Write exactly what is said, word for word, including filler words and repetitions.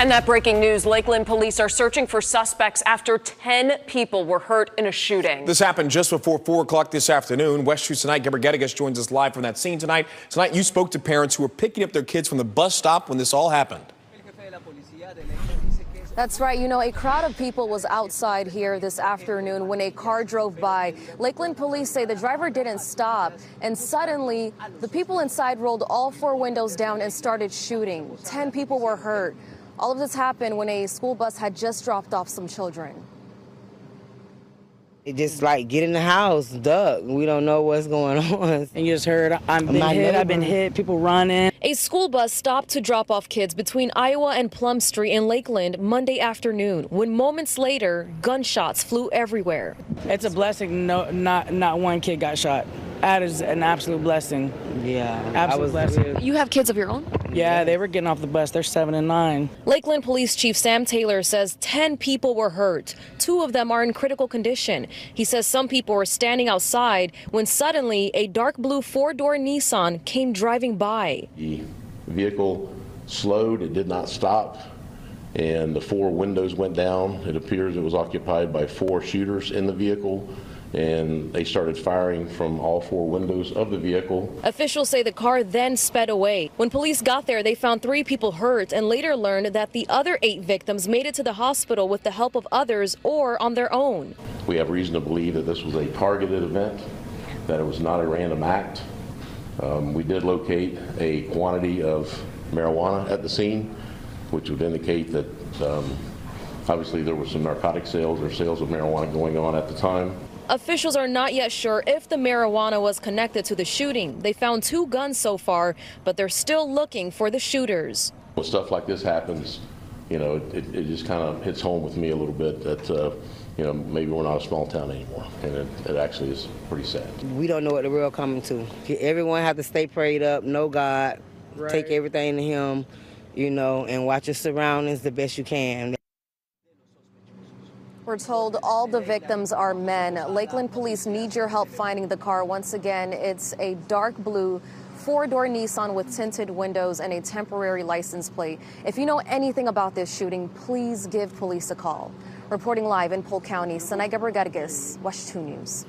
And that breaking news, Lakeland police are searching for suspects after ten people were hurt in a shooting. This happened just before four o'clock this afternoon. West Street Tonight, Gabrielle Getegis joins us live from that scene tonight. Tonight, you spoke to parents who were picking up their kids from the bus stop when this all happened. That's right. You know, a crowd of people was outside here this afternoon when a car drove by. Lakeland police say the driver didn't stop, and suddenly the people inside rolled all four windows down and started shooting. Ten people were hurt. All of this happened when a school bus had just dropped off some children. It just like get in the house, duck. We don't know what's going on. And you just heard, I've been hit, I've been hit, people running. A school bus stopped to drop off kids between Iowa and Plum Street in Lakeland Monday afternoon, when moments later, gunshots flew everywhere. It's a blessing no, not, not one kid got shot. That is an absolute blessing. Yeah. Absolute I was, blessing. You have kids of your own? Yeah, they were getting off the bus. They're seven and nine. Lakeland Police Chief Sam Taylor says ten people were hurt. Two of them are in critical condition. He says some people were standing outside when suddenly a dark blue four-door Nissan came driving by. The vehicle slowed. It did not stop. And the four windows went down. It appears it was occupied by four shooters in the vehicle, and they started firing from all four windows of the vehicle. Officials say the car then sped away. When police got there, they found three people hurt and later learned that the other eight victims made it to the hospital with the help of others or on their own. We have reason to believe that this was a targeted event, that it was not a random act. Um, we did locate a quantity of marijuana at the scene, which would indicate that um, obviously there were some narcotic sales or sales of marijuana going on at the time. Officials are not yet sure if the marijuana was connected to the shooting. They found two guns so far, but they're still looking for the shooters. When stuff like this happens, you know, it, it just kind of hits home with me a little bit that, uh, you know, maybe we're not a small town anymore. And it, it actually is pretty sad. We don't know what the real coming to. Everyone has to stay prayed up, know God, right. Take everything to Him, you know, and watch your surroundings the best you can. We're told all the victims are men. Lakeland police need your help finding the car. Once again, it's a dark blue four-door Nissan with tinted windows and a temporary license plate. If you know anything about this shooting, please give police a call. Reporting live in Polk County, Saneika Watch two News.